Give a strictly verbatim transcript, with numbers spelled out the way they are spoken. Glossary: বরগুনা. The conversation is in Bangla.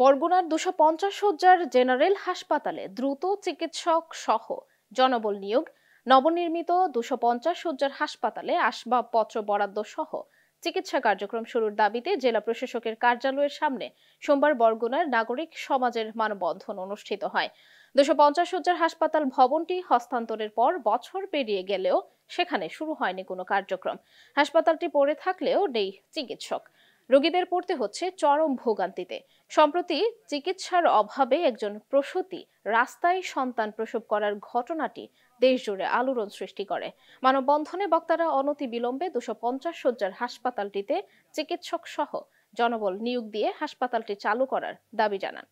বরগুনার দুশো পঞ্চাশ শয্যার জেনারেল হাসপাতালে দ্রুত চিকিৎসক সহ জনবল নিয়োগ, নবনির্মিত দুশো পঞ্চাশ শয্যার হাসপাতালে আসবাবপত্র বরাদ্দ সহ চিকিৎসা কার্যক্রম শুরুর দাবিতে জেলা প্রশাসকের কার্যালয়ের সামনে সোমবার বরগুনার নাগরিক সমাজের মানববন্ধন অনুষ্ঠিত হয়। দুশো পঞ্চাশ শয্যার হাসপাতাল ভবনটি হস্তান্তরের পর বছর পেরিয়ে গেলেও সেখানে শুরু হয়নি কোনো কার্যক্রম। হাসপাতালটি পড়ে থাকলেও নেই চিকিৎসক, রোগীদের পড়তে হচ্ছে চরম ভোগান্তিতে। সম্প্রতি চিকিৎসার অভাবে একজন প্রসূতি রাস্তায় সন্তান প্রসব করার ঘটনাটি দেশজুড়ে আলোড়ন সৃষ্টি করে। মানববন্ধনে বক্তারা অনতি বিলম্বে দুশো পঞ্চাশ শয্যার হাসপাতালটিতে চিকিৎসক সহ জনবল নিয়োগ দিয়ে হাসপাতালটি চালু করার দাবি জানান।